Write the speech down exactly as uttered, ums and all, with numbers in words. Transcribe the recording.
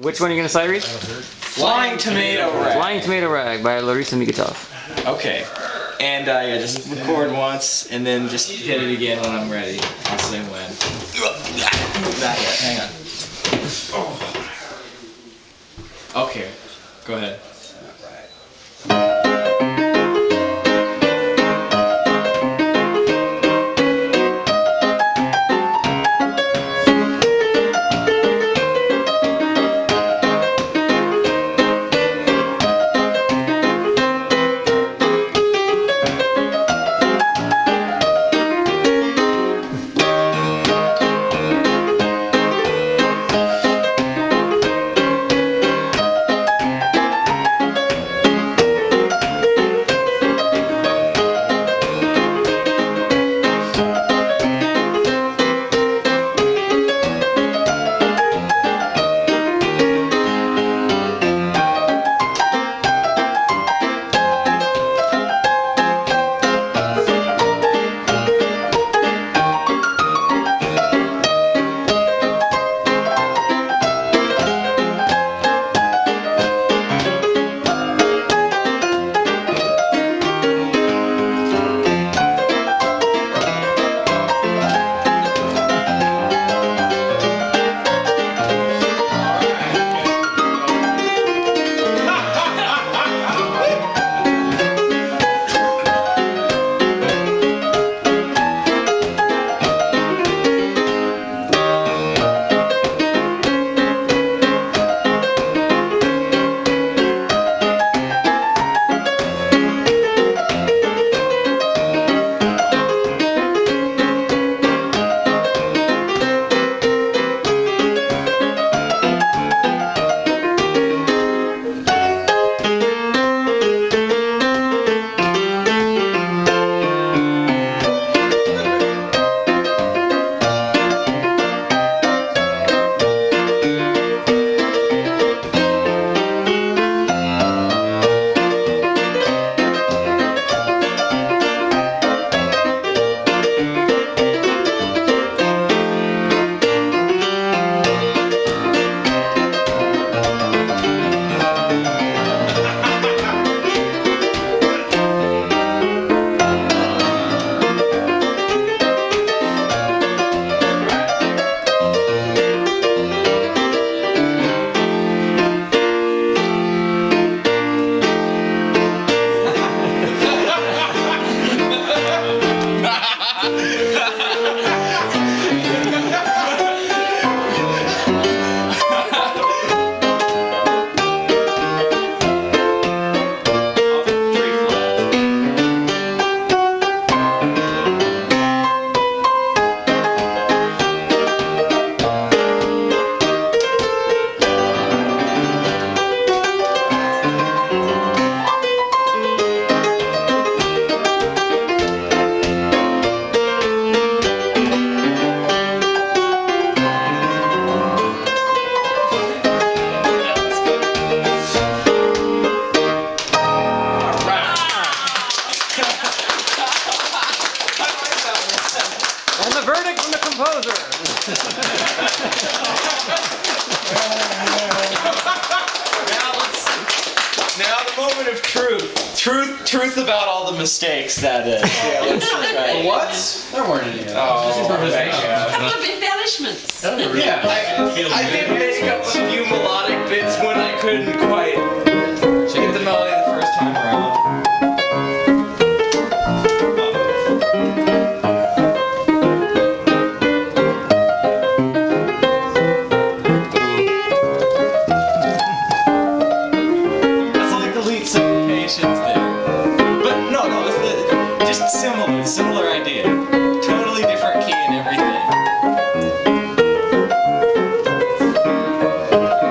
Which one are you going to cite, Reese? Flying Tomato Rag. Flying Tomato Rag by Larissa Migachyov. Okay. And I uh, just record once and then just hit it again when I'm ready. I'll say when. Not yet. Hang on. Oh. Okay. Go ahead. And the verdict from the composer. now, let's, now the moment of truth. Truth truth about all the mistakes, that is. Yeah, let's try. What? There weren't any. Oh, just improvisation. A couple of embellishments. Yeah, I, I did make up a few melodic bits when I couldn't quite. Should I get the melody the first time around? Similar, similar idea. Totally different key and everything.